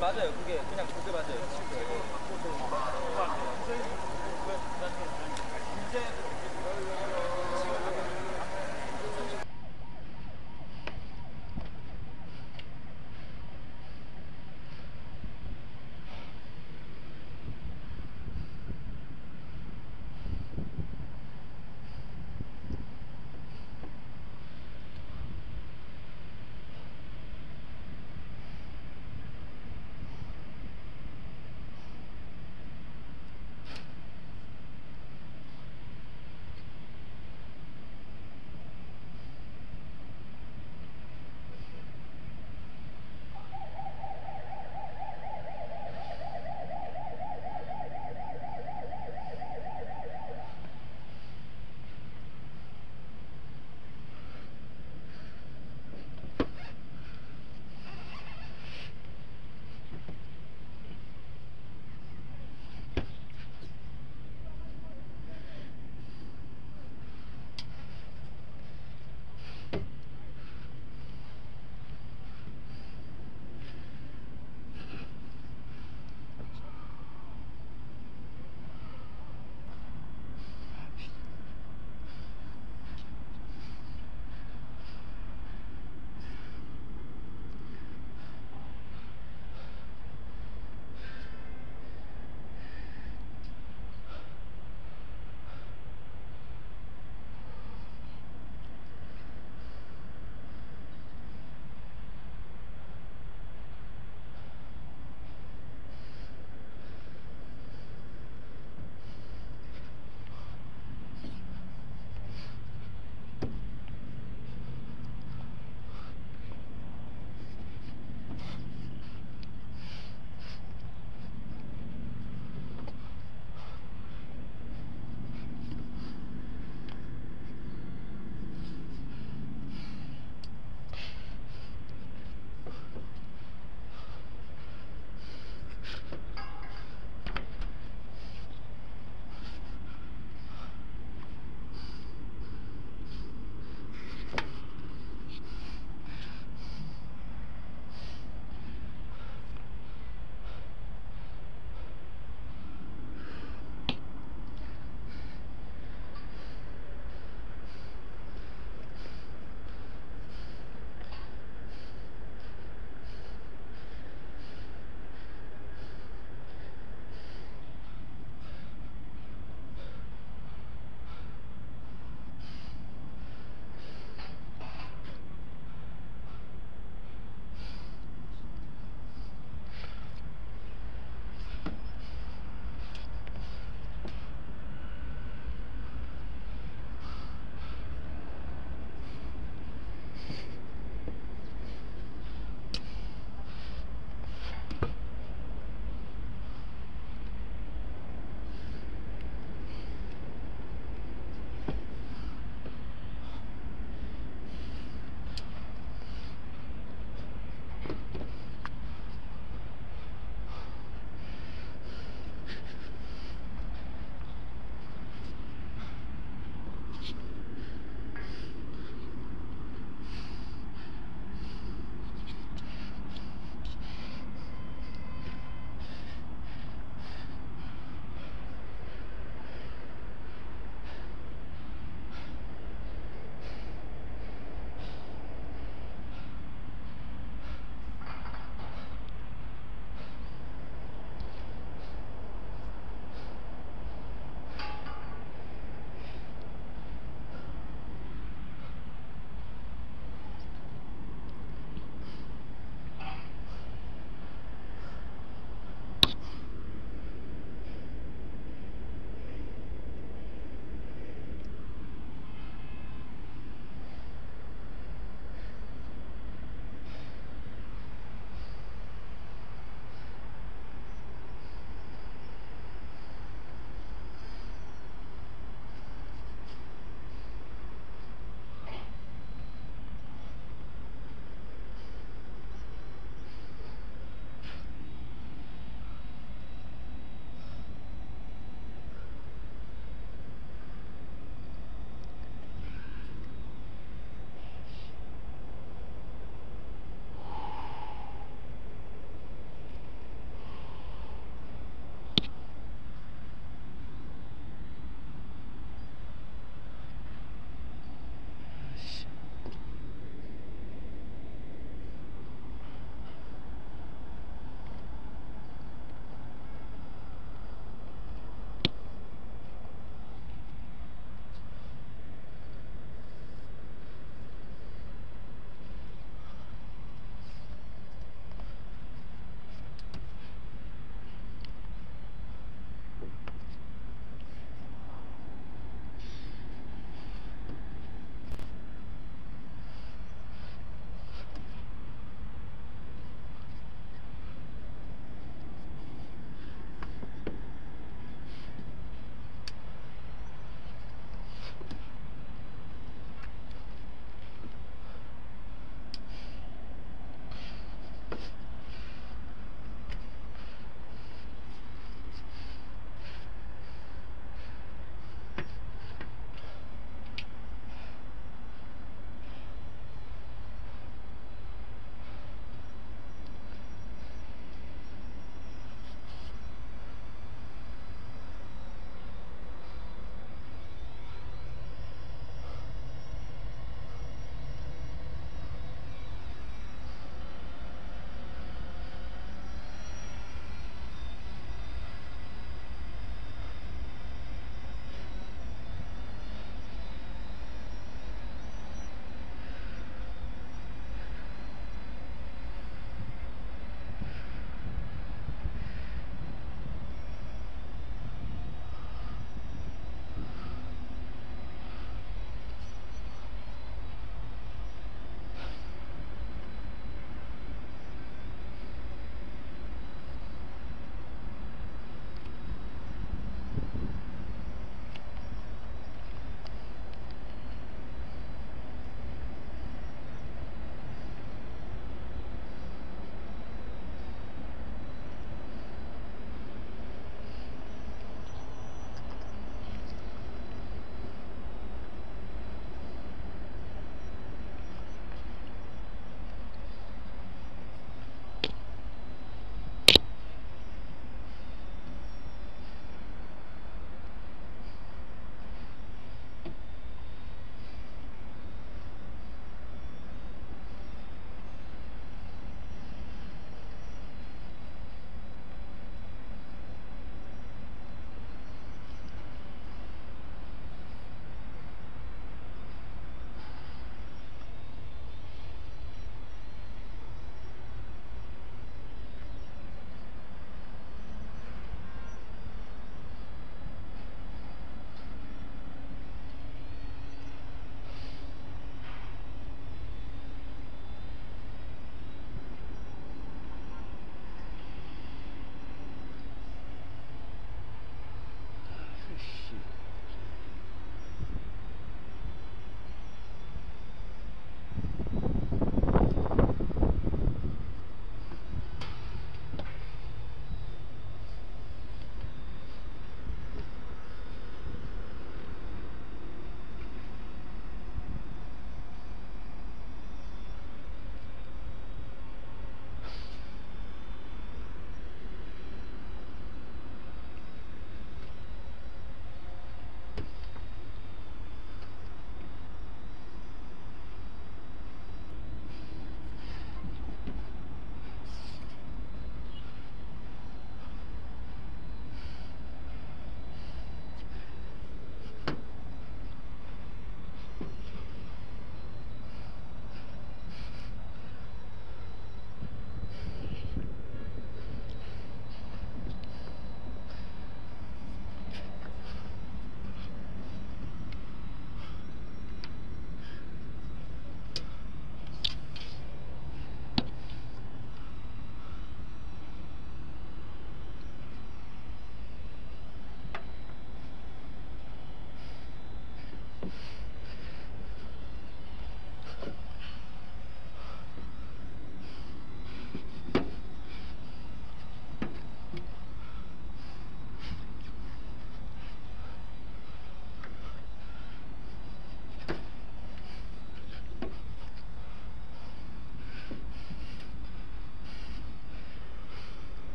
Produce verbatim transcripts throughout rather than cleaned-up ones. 맞아요. 그게 그냥 그게 맞아요.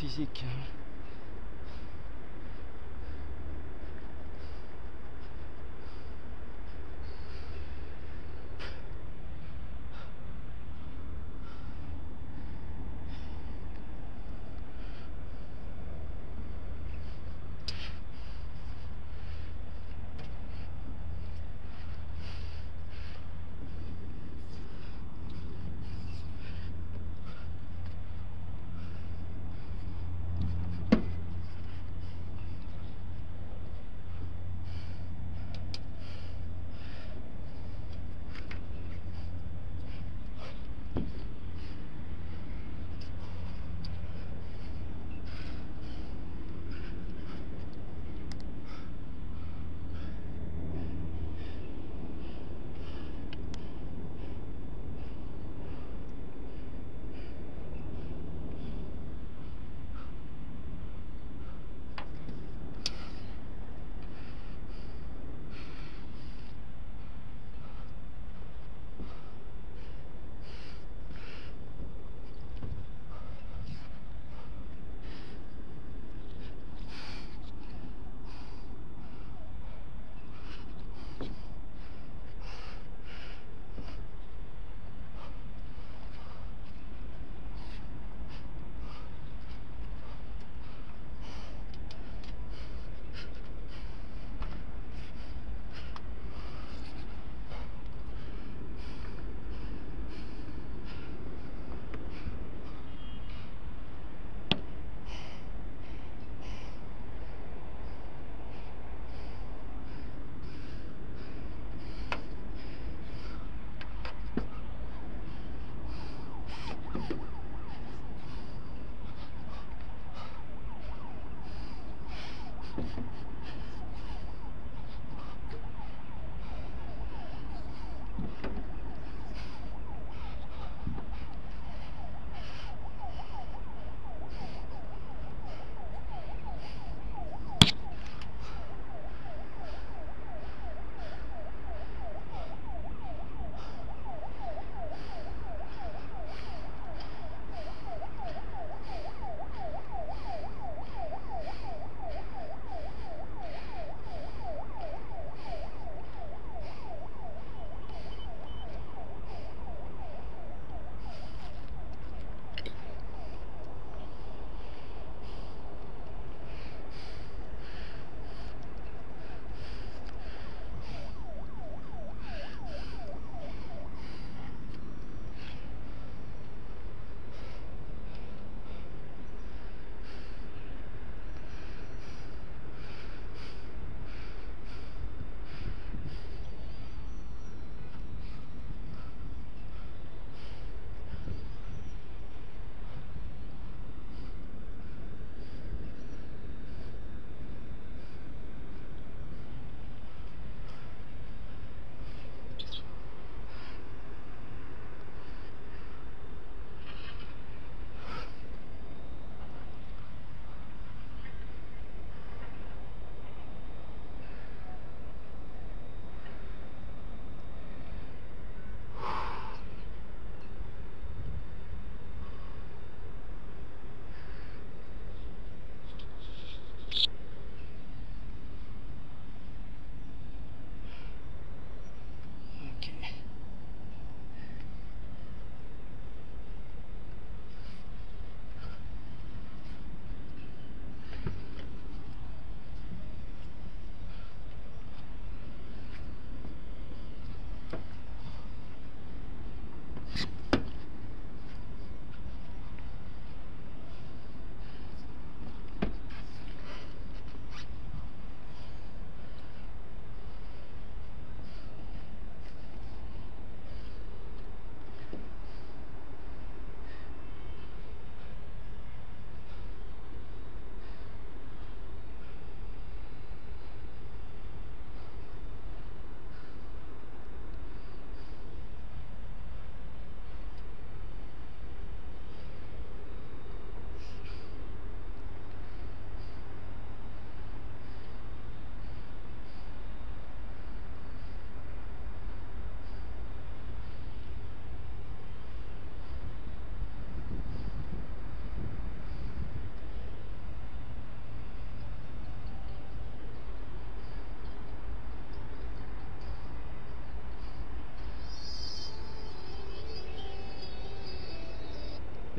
physique.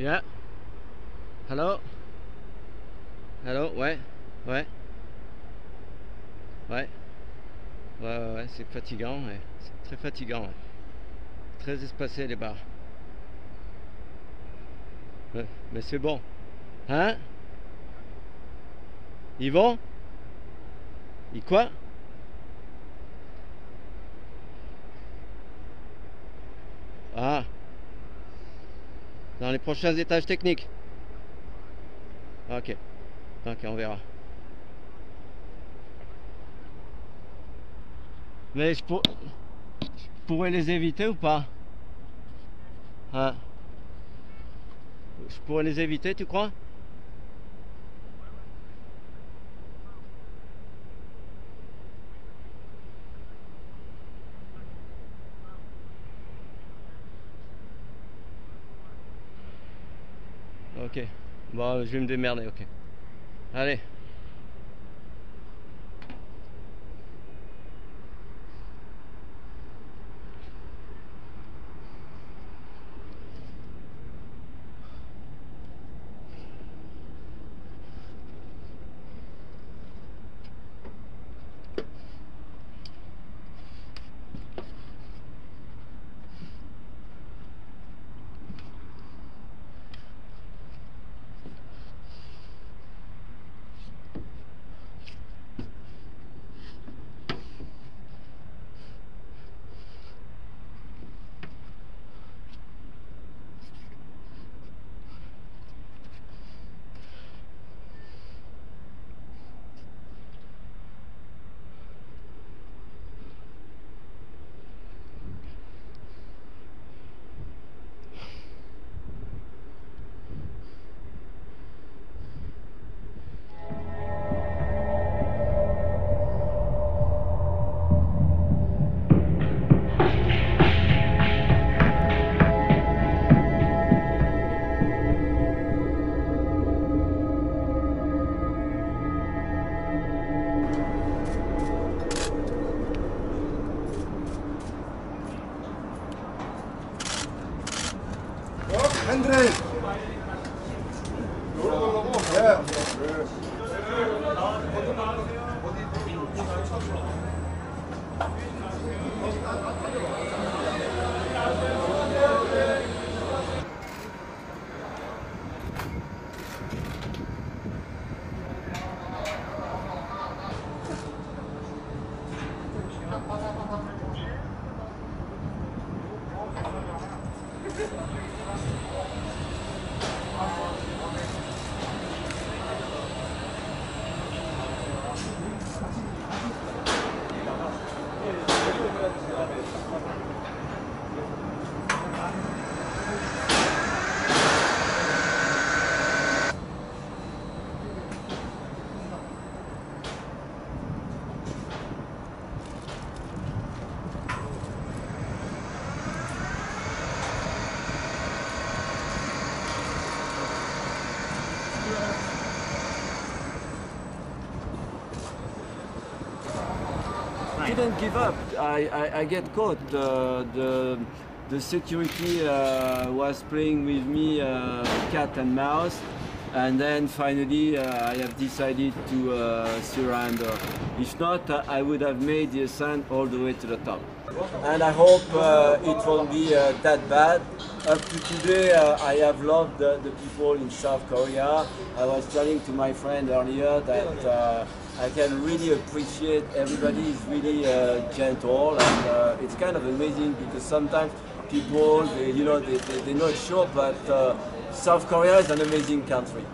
Yeah. Hello. Hello. Ouais. Ouais. Ouais. Ouais, ouais, ouais. C'est fatigant. Ouais. C'est très fatigant. Ouais. Très espacé les bars. Ouais. Mais c'est bon. Hein? Ils vont? Ils quoi? Ah. Dans les prochains étages techniques. Ok. Ok, on verra. Mais je, pour... je pourrais les éviter ou pas? Hein? Je pourrais les éviter, tu crois? Ok, bon, je vais me démerder, ok. Allez. I didn't give up. I, I, I get caught. The, the, the security uh, was playing with me uh, cat and mouse, and then finally uh, I have decided to uh, surrender. If not, uh, I would have made the ascent all the way to the top. And I hope uh, it won't be uh, that bad. Up to today, uh, I have loved the, the people in South Korea. I was telling to my friend earlier that uh, I can really appreciate everybody is really uh, gentle, and uh, it's kind of amazing because sometimes people, they, you know, they, they, they're not sure, but uh, South Korea is an amazing country.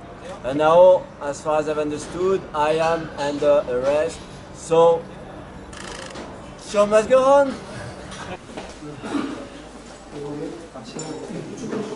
And now, as far as I've understood, I am under arrest, so show must go on.